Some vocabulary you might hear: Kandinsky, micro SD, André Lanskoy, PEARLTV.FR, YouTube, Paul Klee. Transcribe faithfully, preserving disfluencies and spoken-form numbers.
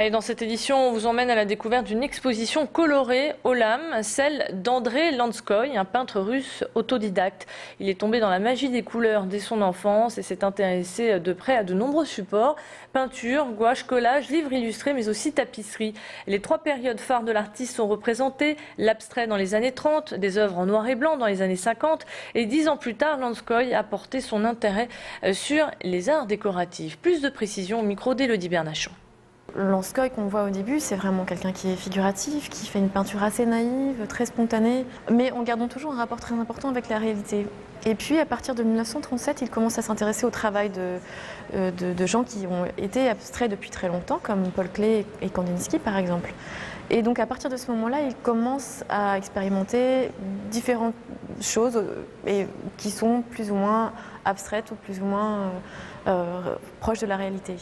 Allez, dans cette édition, on vous emmène à la découverte d'une exposition colorée aux lames, celle d'André Lanskoy, un peintre russe autodidacte. Il est tombé dans la magie des couleurs dès son enfance et s'est intéressé de près à de nombreux supports, peinture, gouache, collage, livres illustrés, mais aussi tapisserie. Les trois périodes phares de l'artiste sont représentées, l'abstrait dans les années trente, des œuvres en noir et blanc dans les années cinquante, et dix ans plus tard, Lanskoy a porté son intérêt sur les arts décoratifs. Plus de précision au micro d'Élodie Bernachon. Lanskoy qu'on voit au début, c'est vraiment quelqu'un qui est figuratif, qui fait une peinture assez naïve, très spontanée, mais en gardant toujours un rapport très important avec la réalité. Et puis à partir de mille neuf cent trente-sept, il commence à s'intéresser au travail de, de, de gens qui ont été abstraits depuis très longtemps, comme Paul Klee et Kandinsky par exemple. Et donc à partir de ce moment-là, il commence à expérimenter différentes choses et, qui sont plus ou moins abstraites ou plus ou moins euh, proches de la réalité.